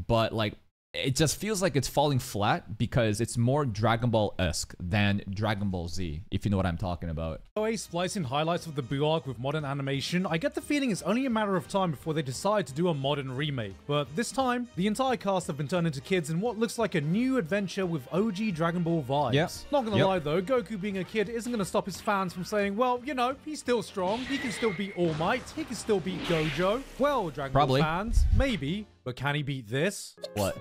but like it just feels like it's falling flat because it's more Dragon Ball-esque than Dragon Ball Z, if you know what I'm talking about. Always splicing highlights of the Buu arc with modern animation, I get the feeling it's only a matter of time before they decide to do a modern remake, but this time, the entire cast have been turned into kids in what looks like a new adventure with OG Dragon Ball vibes. Not gonna lie though, Goku being a kid isn't gonna stop his fans from saying, well, you know, he's still strong, he can still beat All Might, he can still beat Gojo. Well, Dragon Ball fans, maybe, but can he beat this? What?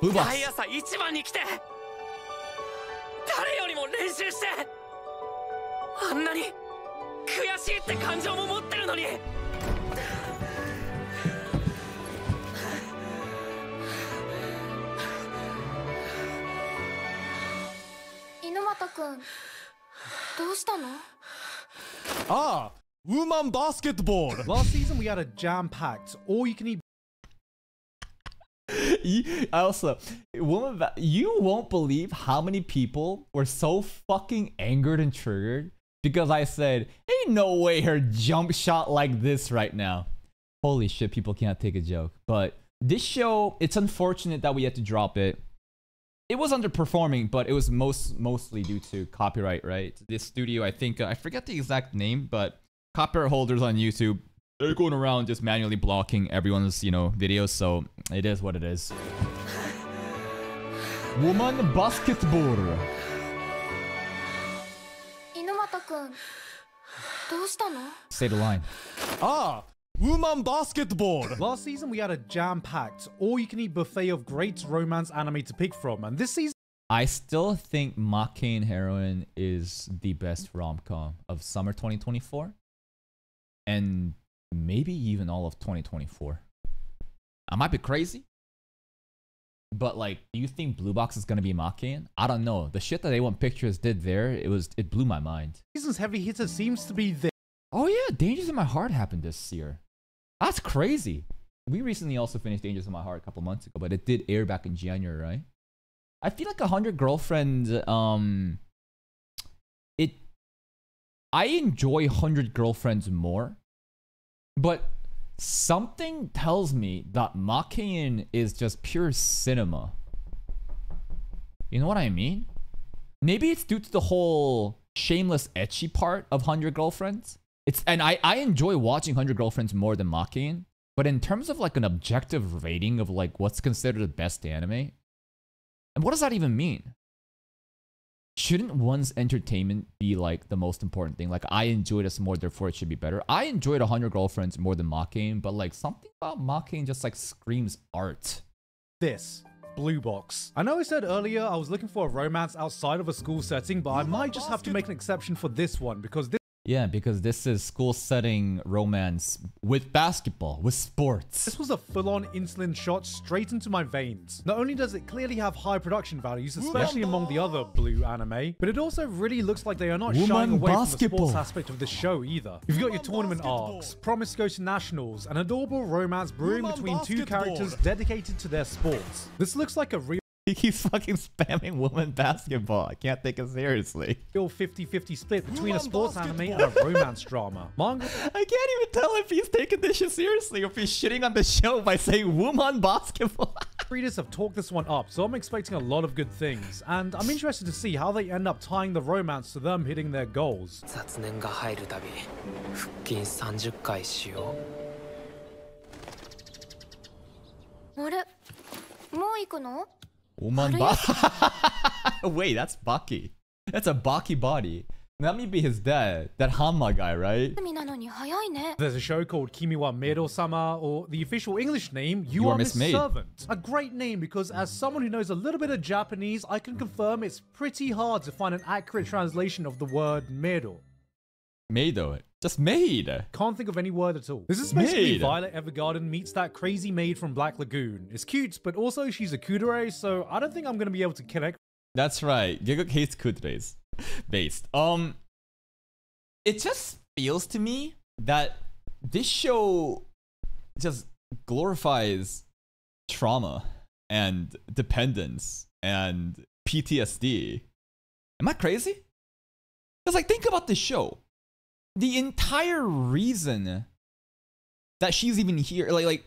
Blue Box. Ah! Woman basketball! Last season we had a jam-packed, all-you-can-eat... Also, woman, you won't believe how many people were so fucking angered and triggered because I said, ain't no way her jump shot like this right now. Holy shit, people can't take a joke. But this show, it's unfortunate that we had to drop it. It was underperforming, but it was mostly due to copyright, right? This studio, I think, I forget the exact name, but copyright holders on YouTube, they're going around just manually blocking everyone's, videos, so it is what it is. Woman basketball. Say the line. Ah! Woman basketball! Last season we had a jam-packed, all-you-can-eat buffet of great romance anime to pick from, and this season... I still think Makeine Heroine is the best rom-com of summer 2024. And maybe even all of 2024. I might be crazy. But like, do you think Blue Box is gonna be Makeine? I don't know. The shit that A1 Pictures did there, it blew my mind. Season's heavy hitter seems to be there. Oh yeah, Dangers in My Heart happened this year. That's crazy. We recently also finished Dangers in My Heart a couple months ago, but it did air back in January, right? I feel like 100 Girlfriends, I enjoy 100 Girlfriends more, but something tells me that Makeine is just pure cinema. You know what I mean? Maybe it's due to the whole shameless ecchi part of 100 Girlfriends. I enjoy watching 100 Girlfriends more than Makeine, but in terms of like an objective rating of like what's considered the best anime, and what does that even mean? Shouldn't one's entertainment be like the most important thing? Like, I enjoyed this more, therefore it should be better. I enjoyed 100 Girlfriends more than Makeine, but like something about Makeine just like screams art. This. Blue Box. I know I said earlier I was looking for a romance outside of a school setting, but I might just have to make an exception for this one because this... Yeah, because this is school setting romance with basketball, with sports. This was a full-on insulin shot straight into my veins. Not only does it clearly have high production values, especially among the other blue anime, but it also really looks like they are not shying away from the sports aspect of the show either. You've got your tournament arcs, promise go to nationals, an adorable romance brewing between two characters dedicated to their sports. This looks like a real... He keeps fucking spamming woman basketball. I can't take it seriously. Real 50-50 split between a sports anime and a romance drama. Manga. I can't even tell if he's taking this shit seriously or if he's shitting on the show by saying woman basketball. Readers have talked this one up, so I'm expecting a lot of good things. And I'm interested to see how they end up tying the romance to them hitting their goals. Woman Wait, that's Baki. That's a Baki body. That may be his dad. That Hanma guy, right? There's a show called Kimi wa Maid-sama, or the official English name, You Are Miss Servant. A great name because as someone who knows a little bit of Japanese, I can confirm it's pretty hard to find an accurate translation of the word meido. Meido. Just maid. Can't think of any word at all. This is basically maid. Violet Evergarden meets that crazy maid from Black Lagoon. It's cute, but also she's a kudere, so I don't think I'm gonna be able to connect. That's right. Gigguk hates kuderes. Based. It just feels to me that this show just glorifies trauma and dependence and PTSD. Am I crazy? Because like, think about this show. The entire reason that she's even here, like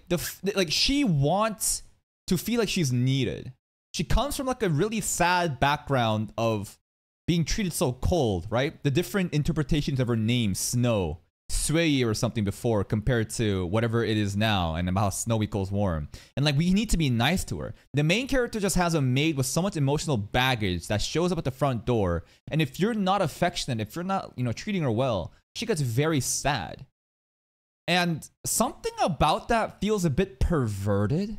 she wants to feel like she's needed. She comes from like a really sad background of being treated so cold, right? The different interpretations of her name, Snow, Suei or something before compared to whatever it is now, and about snow equals warm. And like, we need to be nice to her. The main character just has a maid with so much emotional baggage that shows up at the front door. And if you're not affectionate, if you're not, treating her well, she gets very sad. And something about that feels a bit perverted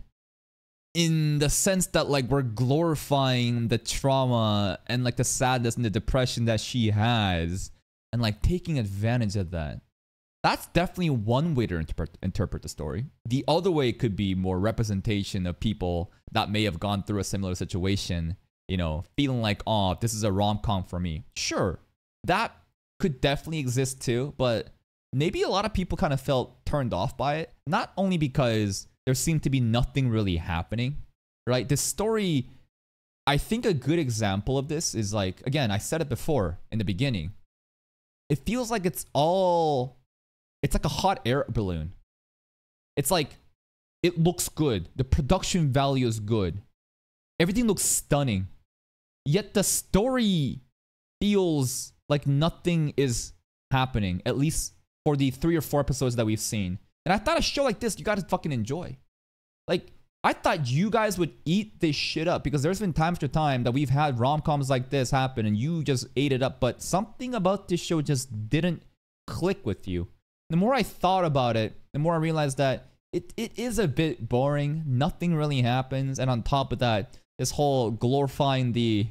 in the sense that like we're glorifying the trauma and like the sadness and the depression that she has and like taking advantage of that. That's definitely one way to interpret the story. The other way could be more representation of people that may have gone through a similar situation, feeling like, oh, this is a rom-com for me. Sure, that could definitely exist too, but maybe a lot of people kind of felt turned off by it. Not only because there seemed to be nothing really happening, right? This story, I think a good example of this is like, again, I said it before in the beginning. it feels like it's all, it's like a hot air balloon. It's like, it looks good. The production value is good. Everything looks stunning. Yet the story feels like nothing is happening, at least for the 3 or 4 episodes that we've seen. And I thought a show like this, you gotta fucking enjoy. Like, I thought you guys would eat this shit up, because there's been time after time that we've had rom-coms like this happen and you just ate it up. But something about this show just didn't click with you. The more I thought about it, the more I realized that it is a bit boring. Nothing really happens. And on top of that, this whole glorifying the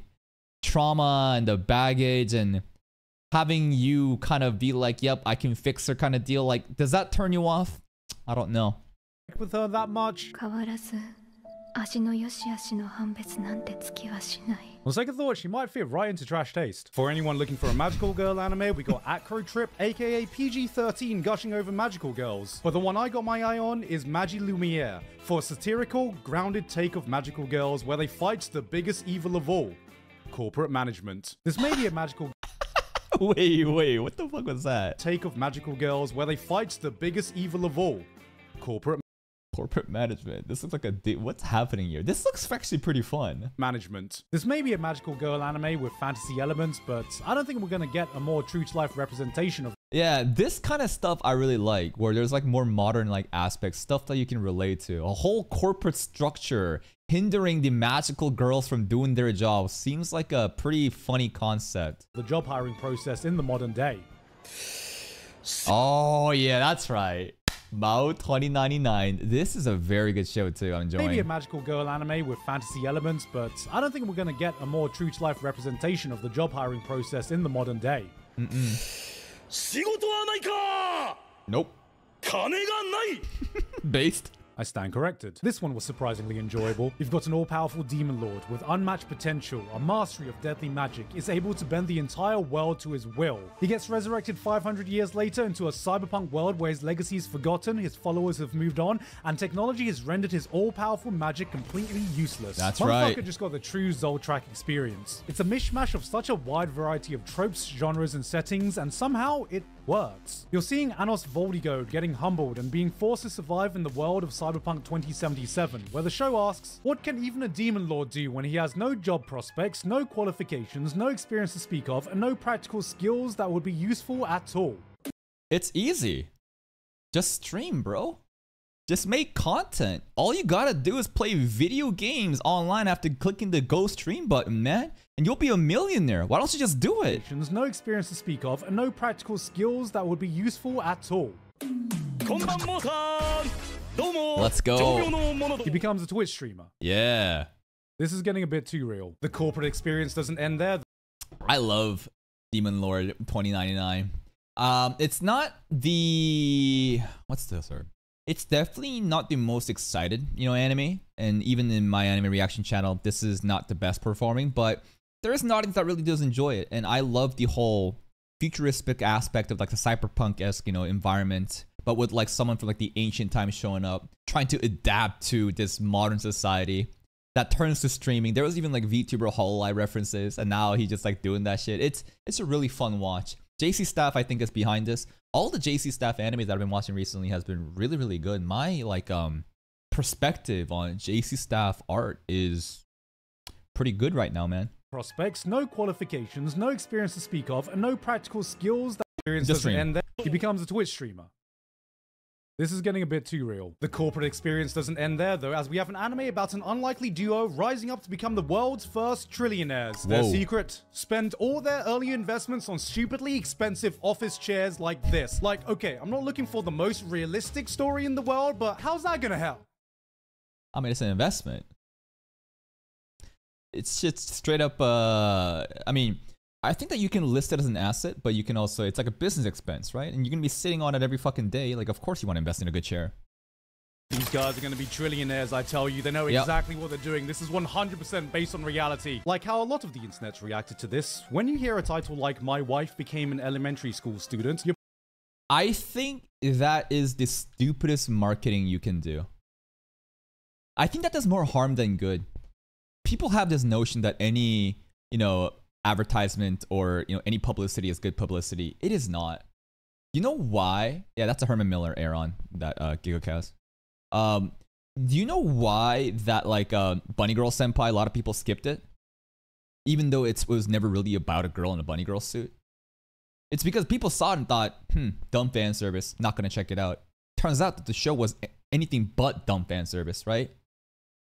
trauma and the baggage and having you kind of be like, yep, I can fix her kind of deal. Like, does that turn you off? I don't know. With her that much. On second thought, she might fit right into trash taste. For anyone looking for a magical girl anime, we got Acro Trip, aka PG-13 gushing over magical girls. But the one I got my eye on is Magie Lumiere, for a satirical, grounded take of magical girls where they fight the biggest evil of all, corporate management. This may be a magical... Wait, what the fuck was that? Take of magical girls where they fight the biggest evil of all, corporate management. This looks like a... What's happening here? This looks actually pretty fun. Management. This may be a magical girl anime with fantasy elements, but I don't think we're gonna get a more true-to-life representation of... Yeah, this kind of stuff I really like, where there's like more modern like aspects, stuff that you can relate to. A whole corporate structure hindering the magical girls from doing their job seems like a pretty funny concept. The job hiring process in the modern day. Oh yeah, that's right. Mao 2099. This is a very good show too. I'm enjoying. Maybe a magical girl anime with fantasy elements, but I don't think we're gonna get a more true-to-life representation of the job hiring process in the modern day. Nope. Based. I stand corrected. This one was surprisingly enjoyable. You've got an all-powerful demon lord with unmatched potential, a mastery of deadly magic, is able to bend the entire world to his will. He gets resurrected 500 years later into a cyberpunk world where his legacy is forgotten, his followers have moved on, and technology has rendered his all-powerful magic completely useless. That's right. Motherfucker just got the true Zoltrak experience. It's a mishmash of such a wide variety of tropes, genres, and settings, and somehow it works. You're seeing Anos Voldigode getting humbled and being forced to survive in the world of Cyberpunk 2077, where the show asks, what can even a demon lord do when he has no job prospects, no qualifications, no experience to speak of, and no practical skills that would be useful at all? It's easy. Just stream, bro. Just make content. All you gotta do is play video games online after clicking the go stream button, man, and you'll be a millionaire. Why don't you just do it? No experience to speak of, and no practical skills that would be useful at all. Let's go. He becomes a Twitch streamer. Yeah. This is getting a bit too real. The corporate experience doesn't end there. I love Demon Lord 2099. It's not the... What's this word? It's definitely not the most excited, you know, anime. And even in my anime reaction channel, this is not the best performing. But there is an audience that really does enjoy it. And I love the whole futuristic aspect of like the cyberpunk-esque, you know, environment. But with like someone from like the ancient times showing up, trying to adapt to this modern society that turns to streaming. There was even like VTuber Hololive references, and now he's just like doing that shit. It's a really fun watch. JC Staff, I think, is behind this. All the JC Staff animes that I've been watching recently has been really, really good. My like perspective on JC Staff art is pretty good right now, man. Prospects, no qualifications, no experience to speak of, and no practical skills. That experience doesn't end there. He becomes a Twitch streamer. This is getting a bit too real. The corporate experience doesn't end there, though, as we have an anime about an unlikely duo rising up to become the world's first trillionaires. Whoa. Their secret? Spend all their early investments on stupidly expensive office chairs like this. Like, okay, I'm not looking for the most realistic story in the world, but how's that gonna help? I mean, it's an investment. It's just straight up, I mean... I think that you can list it as an asset, but you can also, it's like a business expense, right? And you're going to be sitting on it every fucking day. Like, of course you want to invest in a good chair. These guys are going to be trillionaires, I tell you. They know exactly what they're doing. This is 100% based on reality. Like how a lot of the internet's reacted to this. When you hear a title like My Wife Became an Elementary School Student, you're... I think that is the stupidest marketing you can do. I think that does more harm than good. People have this notion that any, you know... advertisement or, you know, any publicity is good publicity. It is not. You know why? Yeah, that's a Herman Miller error on that Gigguk has. Do you know why that, like, Bunny Girl Senpai, a lot of people skipped it? Even though it was never really about a girl in a bunny girl suit. It's because people saw it and thought, dumb fan service, not gonna check it out. Turns out that the show was anything but dumb fan service, right?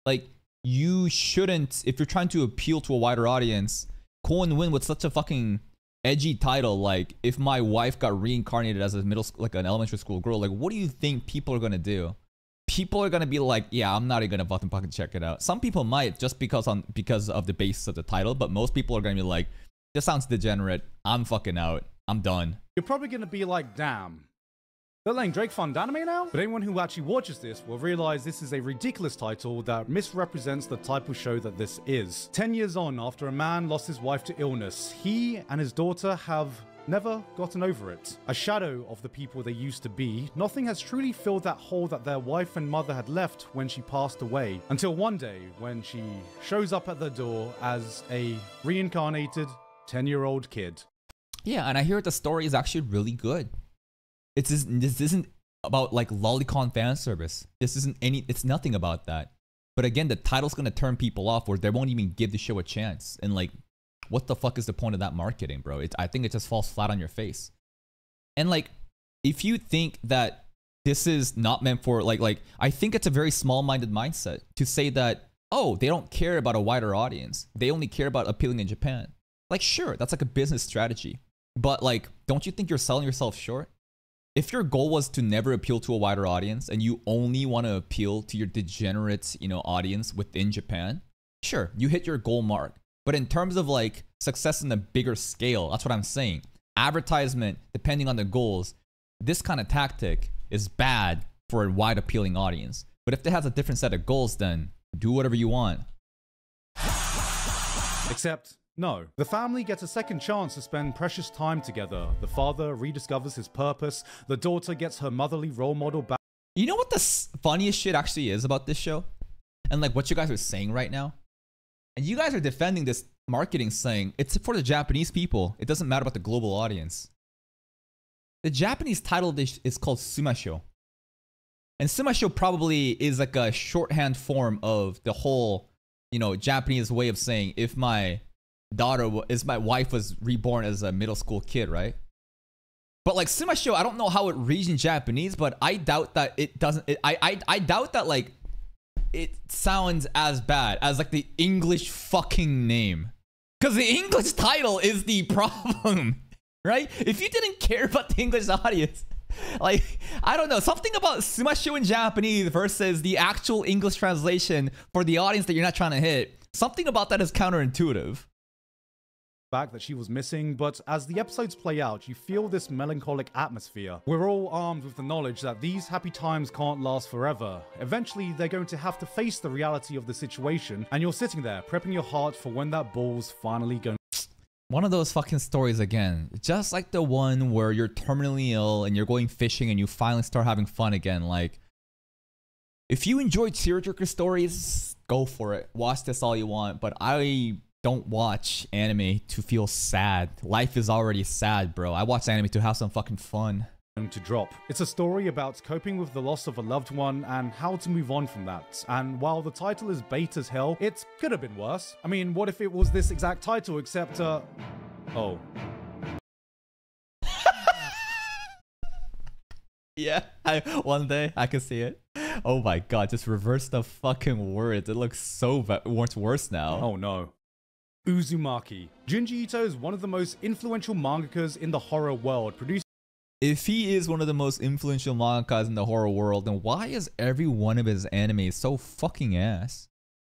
Like, you shouldn't, if you're trying to appeal to a wider audience, go and win with such a fucking edgy title, like, if my wife got reincarnated as a middle school, like an elementary school girl, like, what do you think people are gonna do? People are gonna be like, yeah, I'm not even gonna fucking check it out. Some people might, just because of the basis of the title, but most people are gonna be like, this sounds degenerate, I'm fucking out, I'm done. You're probably gonna be like, damn, they're laying Drake Fund anime now? But anyone who actually watches this will realize this is a ridiculous title that misrepresents the type of show that this is. 10 years on, after a man lost his wife to illness, he and his daughter have never gotten over it. A shadow of the people they used to be, nothing has truly filled that hole that their wife and mother had left when she passed away. Until one day, when she shows up at their door as a reincarnated 10-year-old kid. Yeah, and I hear the story is actually really good. This isn't about, like, lolicon fan service. This isn't any, it's nothing about that. But again, the title's gonna turn people off or they won't even give the show a chance. And, like, what the fuck is the point of that marketing, bro? I think it just falls flat on your face. And, like, if you think that this is not meant for, like, I think it's a very small-minded mindset to say that, oh, they don't care about a wider audience. They only care about appealing in Japan. Like, sure, that's like a business strategy. But, like, don't you think you're selling yourself short? If your goal was to never appeal to a wider audience and you only want to appeal to your degenerate, you know, audience within Japan, sure, you hit your goal mark. But in terms of, like, success in a bigger scale, that's what I'm saying. Advertisement, depending on the goals, this kind of tactic is bad for a wide appealing audience. But if it has a different set of goals, then do whatever you want. Except, no. The family gets a second chance to spend precious time together. The father rediscovers his purpose. The daughter gets her motherly role model back. You know what the funniest shit actually is about this show? And, like, what you guys are saying right now? And you guys are defending this marketing saying, it's for the Japanese people. It doesn't matter about the global audience. The Japanese title of this is called Sumasho. And Sumasho probably is like a shorthand form of the whole, you know, Japanese way of saying, if my daughter, if my wife was reborn as a middle school kid, right? But, like, Sumasho, I don't know how it reads in Japanese, but I doubt that it doesn't, I doubt that, like, it sounds as bad as, like, the English fucking name. Because the English title is the problem, right? If you didn't care about the English audience, like, I don't know, something about Sumasho in Japanese versus the actual English translation for the audience that you're not trying to hit, something about that is counterintuitive. Back that she was missing, but as the episodes play out, you feel this melancholic atmosphere. We're all armed with the knowledge that these happy times can't last forever. Eventually, they're going to have to face the reality of the situation, and you're sitting there, prepping your heart for when that ball's finally going. One of those fucking stories again, just like the one where you're terminally ill and you're going fishing and you finally start having fun again. Like, if you enjoy tearjerker stories, go for it. Watch this all you want, but I don't watch anime to feel sad. Life is already sad, bro. I watch anime to have some fucking fun. To drop. It's a story about coping with the loss of a loved one and how to move on from that. And while the title is bait as hell, it could have been worse. I mean, what if it was this exact title except, oh. Yeah, one day I can see it. Oh my god, just reverse the fucking words. It looks so much worse now. Oh no. Uzumaki. Junji Ito is one of the most influential mangakas in the horror world. If he is one of the most influential mangakas in the horror world, then why is every one of his animes so fucking ass?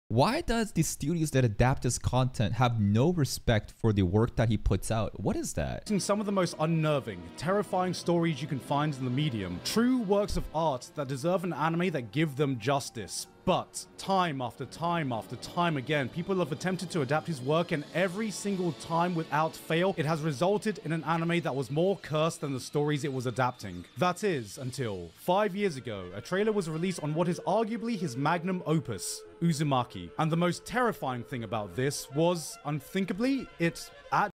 Why does the studios that adapt his content have no respect for the work that he puts out? What is that? Some of the most unnerving, terrifying stories you can find in the medium. True works of art that deserve an anime that give them justice. But time after time after time again, people have attempted to adapt his work, and every single time without fail, it has resulted in an anime that was more cursed than the stories it was adapting. That is, until 5 years ago, a trailer was released on what is arguably his magnum opus, Uzumaki. And the most terrifying thing about this was, unthinkably, it actually...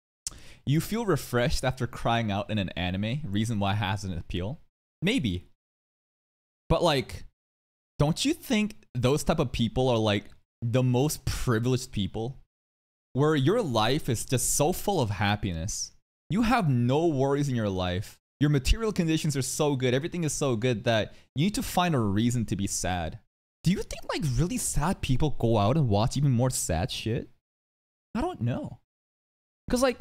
You feel refreshed after crying out in an anime, reason why it has an appeal? Maybe. But like, don't you think those type of people are like the most privileged people, where your life is just so full of happiness? You have no worries in your life. Your material conditions are so good. Everything is so good that you need to find a reason to be sad. Do you think like really sad people go out and watch even more sad shit? I don't know. Because like,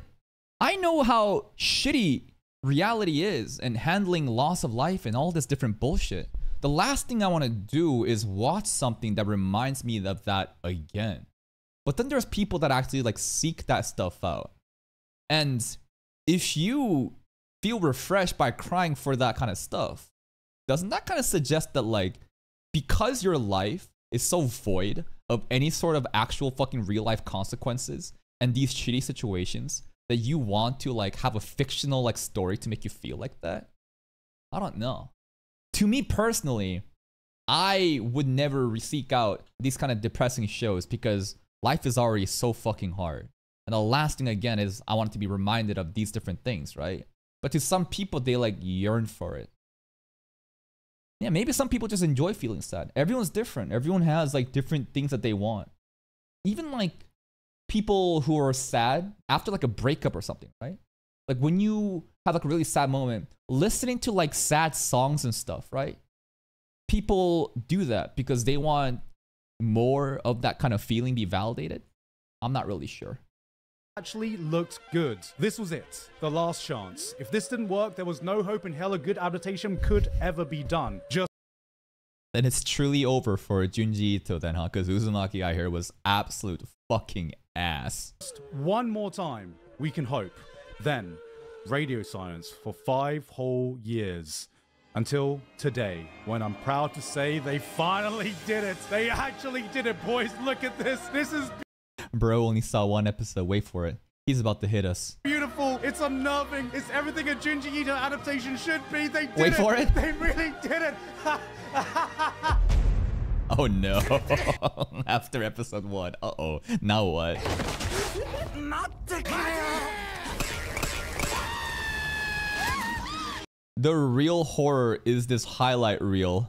I know how shitty reality is and handling loss of life and all this different bullshit. The last thing I want to do is watch something that reminds me of that again. But then there's people that actually like seek that stuff out. And if you feel refreshed by crying for that kind of stuff, doesn't that kind of suggest that like, because your life is so void of any sort of actual fucking real life consequences and these shitty situations, that you want to like have a fictional like story to make you feel like that? I don't know. To me personally, I would never seek out these kind of depressing shows because life is already so fucking hard. And the last thing again is I want to be reminded of these different things, right? But to some people, they like yearn for it. Yeah, maybe some people just enjoy feeling sad. Everyone's different. Everyone has like different things that they want. Even like people who are sad after like a breakup or something, right? Like when you have like a really sad moment, listening to like sad songs and stuff, right? People do that because they want more of that kind of feeling be validated. I'm not really sure. Actually looked good. This was it, the last chance. If this didn't work, there was no hope in hell a good adaptation could ever be done. Just then it's truly over for Junji Ito then, huh? Because Uzumaki, I hear, was absolute fucking ass. Just one more time, we can hope. Then, radio silence for 5 whole years. Until today, when I'm proud to say they finally did it. They actually did it, boys. Look at this. This is... Bro only saw 1 episode. Wait for it. He's about to hit us. Beautiful. It's unnerving. It's everything a Junji Ito adaptation should be. They did it. Wait for it. They really did it. Oh no. After episode 1. Uh-oh. Now what? The real horror is this highlight reel.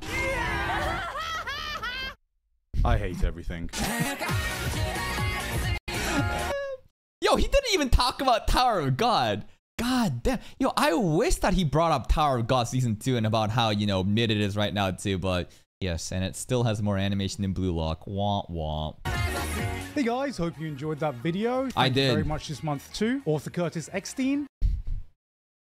I hate everything. Yo, he didn't even talk about Tower of God. God damn. Yo, I wish that he brought up Tower of God Season 2 and about how, you know, mid it is right now too, but yes, and it still has more animation than Blue Lock. Womp womp. Hey guys, hope you enjoyed that video. Thank you very much this month too. Author Curtis Eckstein.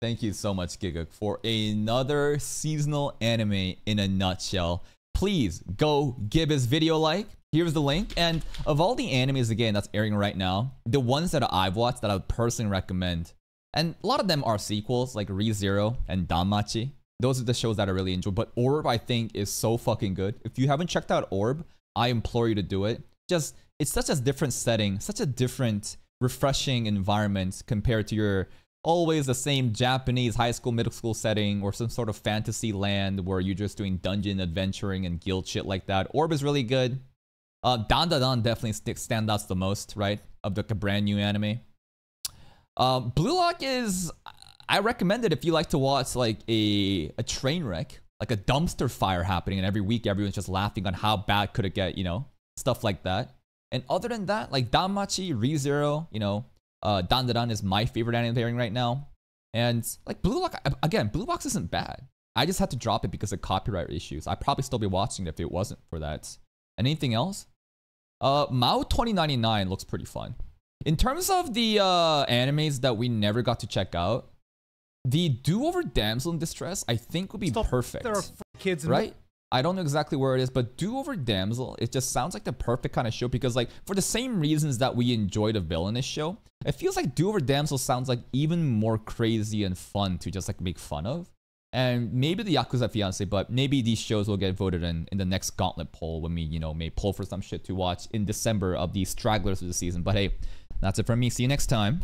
Thank you so much, Gigguk, for another seasonal anime in a nutshell. Please go give his video like. Here's the link. And of all the animes, again, that's airing right now, the ones that I've watched that I would personally recommend, and a lot of them are sequels, like Re-Zero and Danmachi. Those are the shows that I really enjoy. But Orb, I think, is so fucking good. If you haven't checked out Orb, I implore you to do it. Just, it's such a different setting, such a different, refreshing environment compared to your always the same Japanese high school, middle school setting or some sort of fantasy land where you're just doing dungeon adventuring and guild shit like that. Orb is really good. Dandadan definitely stands out the most, right? Of the brand new anime. Blue Lock is... I recommend it if you like to watch like a train wreck, like a dumpster fire happening, and every week everyone's just laughing on how bad could it get, you know, stuff like that. And other than that, like Danmachi, ReZero, you know, Dandadan is my favorite anime pairing right now. And like Blue Lock, again, Blue Box isn't bad. I just had to drop it because of copyright issues. I'd probably still be watching it if it wasn't for that. And anything else? Mao 2099 looks pretty fun. In terms of the animes that we never got to check out, the do-over Damsel in Distress, I think, would be perfect. There are kids, right? I don't know exactly where it is, but do-over Damsel, it just sounds like the perfect kind of show because, like, for the same reasons that we enjoyed a villainous show, it feels like do-over Damsel sounds like even more crazy and fun to just like make fun of. and maybe the Yakuza Fiance, but maybe these shows will get voted in the next Gauntlet poll when we, you know, may pull for some shit to watch in December of the stragglers of the season. But hey, that's it from me. See you next time.